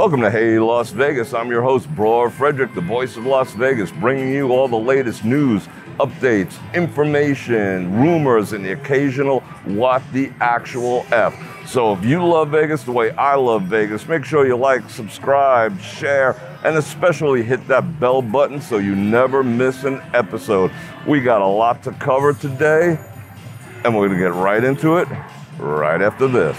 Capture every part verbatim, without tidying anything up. Welcome to Hey Las Vegas. I'm your host, Bror Fredrik, the voice of Las Vegas, bringing you all the latest news, updates, information, rumors, and the occasional what the actual F. So if you love Vegas the way I love Vegas, make sure you like, subscribe, share, and especially hit that bell button so you never miss an episode. We got a lot to cover today, and we're gonna get right into it right after this.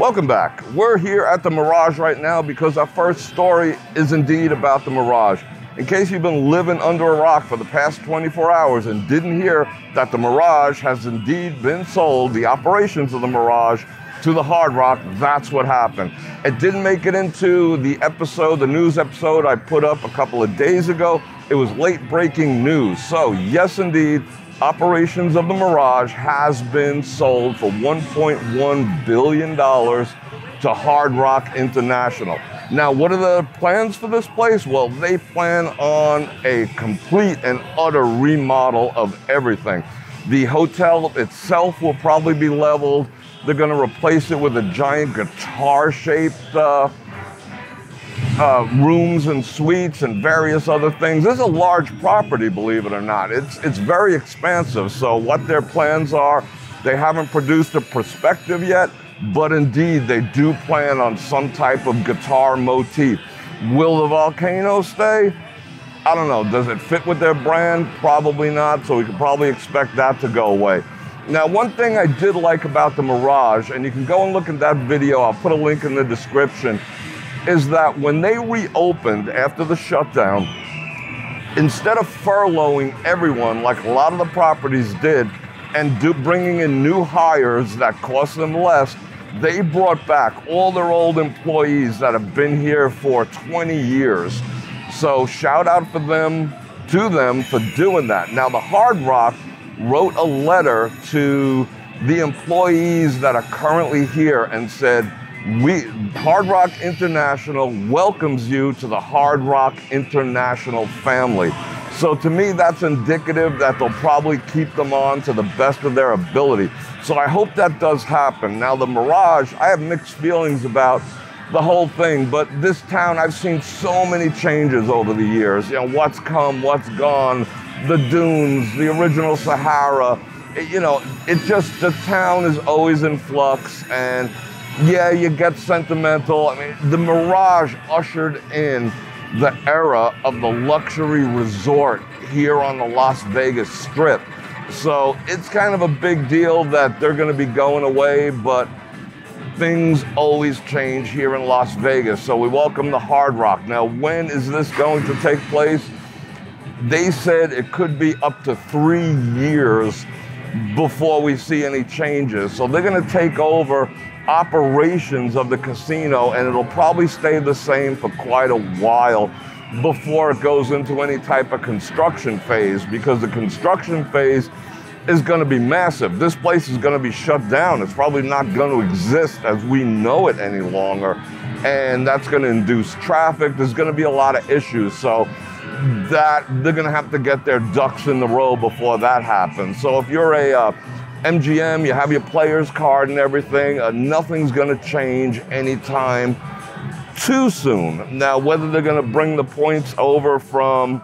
Welcome back. We're here at the Mirage right now because our first story is indeed about the Mirage. In case you've been living under a rock for the past twenty-four hours and didn't hear that the Mirage has indeed been sold, the operations of the Mirage, to the Hard Rock, that's what happened. It didn't make it into the episode, the news episode I put up a couple of days ago. It was late breaking news. So yes, indeed, operations of the Mirage has been sold for one point one billion dollars to Hard Rock International. Now, what are the plans for this place? Well, they plan on a complete and utter remodel of everything. The hotel itself will probably be leveled. They're going to replace it with a giant guitar-shaped uh, Uh, rooms and suites and various other things. This is a large property, believe it or not. It's, it's very expansive. So what their plans are, they haven't produced a perspective yet, but indeed they do plan on some type of guitar motif. Will the volcano stay? I don't know. Does it fit with their brand? Probably not. So we can probably expect that to go away. Now, one thing I did like about the Mirage, and you can go and look at that video, I'll put a link in the description, is that when they reopened after the shutdown, instead of furloughing everyone like a lot of the properties did and do, bringing in new hires that cost them less, they brought back all their old employees that have been here for twenty years. So shout out for them, to them for doing that. Now, the Hard Rock wrote a letter to the employees that are currently here and said, We, Hard Rock International welcomes you to the Hard Rock International family. So to me, that's indicative that they'll probably keep them on to the best of their ability. So I hope that does happen. Now, the Mirage, I have mixed feelings about the whole thing, but this town, I've seen so many changes over the years. You know, what's come, what's gone, the dunes, the original Sahara. It, you know, it just, the town is always in flux, and yeah, you get sentimental. I mean, the Mirage ushered in the era of the luxury resort here on the Las Vegas Strip. So it's kind of a big deal that they're going to be going away, but things always change here in Las Vegas. So we welcome the Hard Rock. Now, when is this going to take place? They said it could be up to three years before we see any changes. So they're going to take over operations of the casino, and it'll probably stay the same for quite a while before it goes into any type of construction phase, because the construction phase is going to be massive. This place is going to be shut down. It's probably not going to exist as we know it any longer, and that's going to induce traffic. There's going to be a lot of issues, so that they're going to have to get their ducks in the row before that happens. So if you're a uh, M G M, you have your player's card and everything. Uh, nothing's going to change anytime too soon. Now, whether they're going to bring the points over from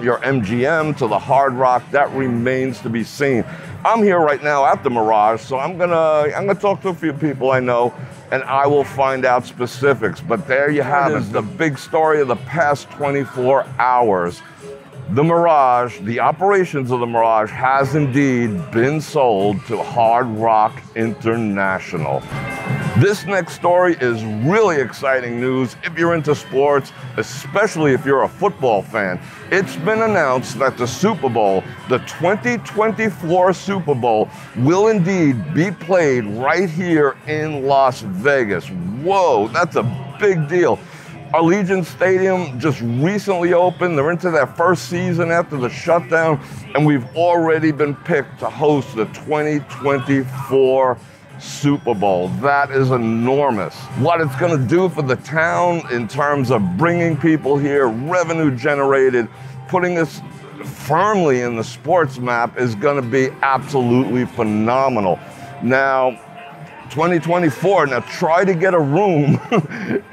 your M G M to the Hard Rock, that remains to be seen. I'm here right now at the Mirage, so I'm going to I'm going to talk to a few people I know, and I will find out specifics. But there you have it. It is the big story of the past twenty-four hours. The Mirage, the operations of the Mirage, has indeed been sold to Hard Rock International. This next story is really exciting news if you're into sports, especially if you're a football fan. It's been announced that the Super Bowl, the twenty twenty-four Super Bowl, will indeed be played right here in Las Vegas. Whoa, that's a big deal. Allegiant Stadium just recently opened. They're into their first season after the shutdown, and we've already been picked to host the twenty twenty-four Super Bowl. That is enormous. What it's going to do for the town in terms of bringing people here, revenue generated, putting us firmly in the sports map is going to be absolutely phenomenal. Now, twenty twenty-four, now try to get a room.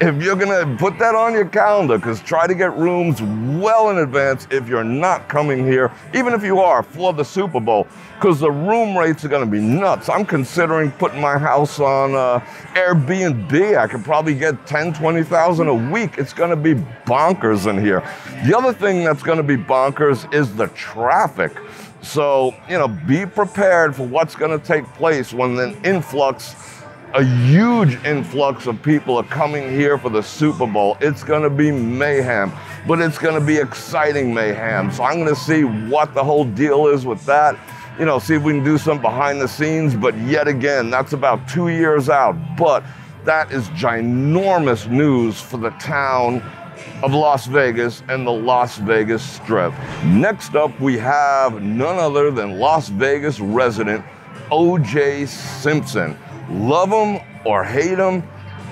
If you're gonna put that on your calendar, because try to get rooms well in advance if you're not coming here, even if you are for the Super Bowl, because the room rates are gonna be nuts. I'm considering putting my house on uh, Airbnb. I could probably get ten, twenty thousand a week. It's gonna be bonkers in here. The other thing that's gonna be bonkers is the traffic. So, you know, be prepared for what's going to take place when an influx, a huge influx of people are coming here for the Super Bowl. It's going to be mayhem, but it's going to be exciting mayhem. So I'm going to see what the whole deal is with that. You know, see if we can do some behind the scenes. But yet again, that's about two years out. But that is ginormous news for the town of Las Vegas and the Las Vegas Strip. Next up, we have none other than Las Vegas resident O J Simpson. Love him or hate him,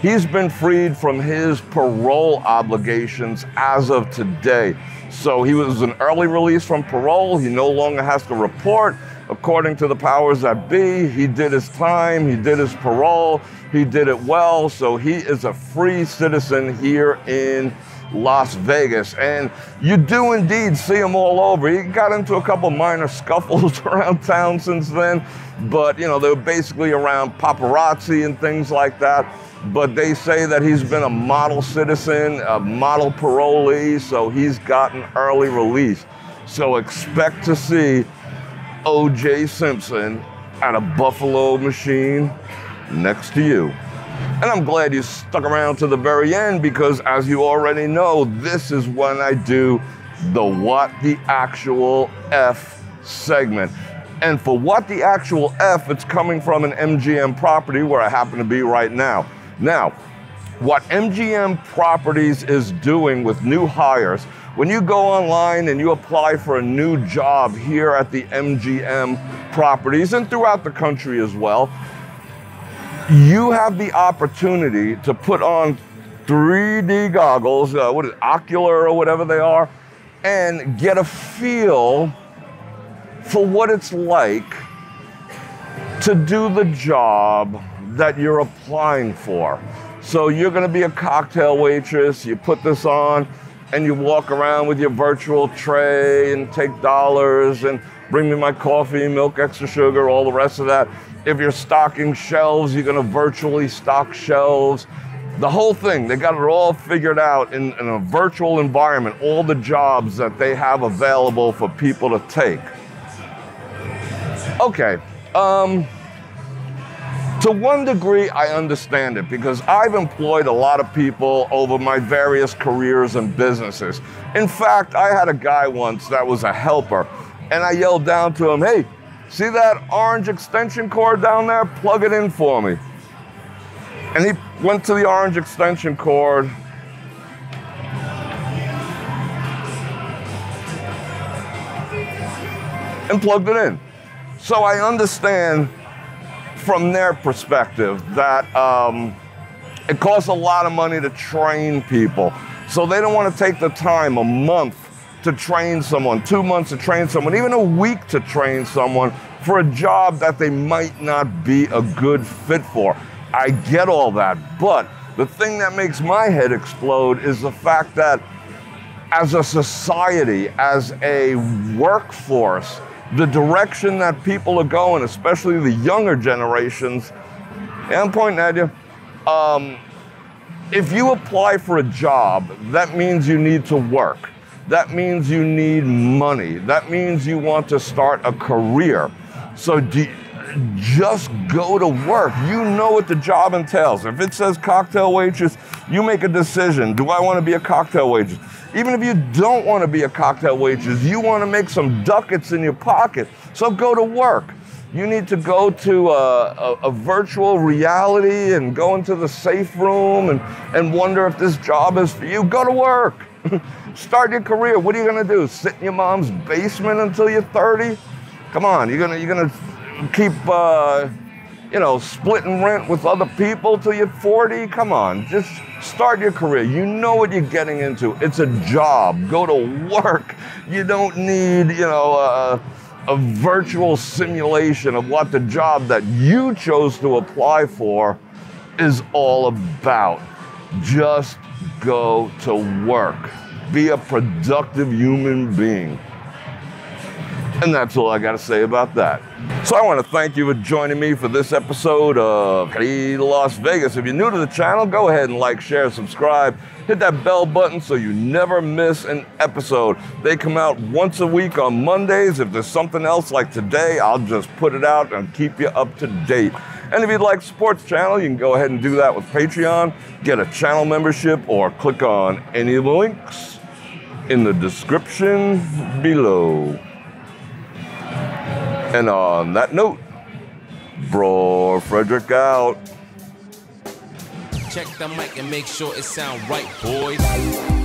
he's been freed from his parole obligations as of today. So he was an early release from parole. He no longer has to report. According to the powers that be, he did his time, he did his parole, he did it well. So he is a free citizen here in Las Vegas, and you do indeed see him all over. He got into a couple minor scuffles around town since then, but you know, they were basically around paparazzi and things like that. But they say that he's been a model citizen, a model parolee, so he's gotten early release. So expect to see O J Simpson at a Buffalo machine next to you. And I'm glad you stuck around to the very end, because as you already know, this is when I do the What the Actual F segment. And for What the Actual F, it's coming from an M G M property where I happen to be right now. Now, what M G M Properties is doing with new hires, when you go online and you apply for a new job here at the M G M Properties and throughout the country as well, you have the opportunity to put on three D goggles, uh, what is it, ocular or whatever they are, and get a feel for what it's like to do the job that you're applying for. So you're gonna be a cocktail waitress, you put this on, and you walk around with your virtual tray and take dollars and bring me my coffee, milk, extra sugar, all the rest of that. If you're stocking shelves, you're gonna virtually stock shelves. The whole thing, they got it all figured out in, in a virtual environment, all the jobs that they have available for people to take. Okay, um, to one degree, I understand it, because I've employed a lot of people over my various careers and businesses. In fact, I had a guy once that was a helper, and I yelled down to him, "Hey, see that orange extension cord down there? Plug it in for me." And he went to the orange extension cord. And plugged it in. So I understand from their perspective that um, it costs a lot of money to train people. So they don't want to take the time, a month to train someone, two months to train someone, even a week to train someone for a job that they might not be a good fit for. I get all that, but the thing that makes my head explode is the fact that as a society, as a workforce, the direction that people are going, especially the younger generations, and I'm pointing at you, um, if you apply for a job, that means you need to work. That means you need money. That means you want to start a career. So do you, just go to work. You know what the job entails. If it says cocktail waitress, you make a decision. Do I want to be a cocktail waitress? Even if you don't want to be a cocktail waitress, you want to make some ducats in your pocket. So go to work. You need to go to a, a, a virtual reality and go into the safe room and, and wonder if this job is for you. Go to work. Start your career. What are you going to do? Sit in your mom's basement until you're thirty? Come on, you're going to you're gonna keep uh, you know, splitting rent with other people till you're forty. Come on, just start your career. You know what you're getting into. It's a job. Go to work. You don't need, you know, uh, a virtual simulation of what the job that you chose to apply for is all about. Just go to work. Be a productive human being. And that's all I got to say about that. So I want to thank you for joining me for this episode of Las Vegas. If you're new to the channel, go ahead and like, share, subscribe. Hit that bell button so you never miss an episode. They come out once a week on Mondays. If there's something else like today, I'll just put it out and keep you up to date. And if you'd like to support the channel, you can go ahead and do that with Patreon. Get a channel membership or click on any of the links in the description below. And on that note, Bror Fredrik out. Check the mic and make sure it sound right, boys.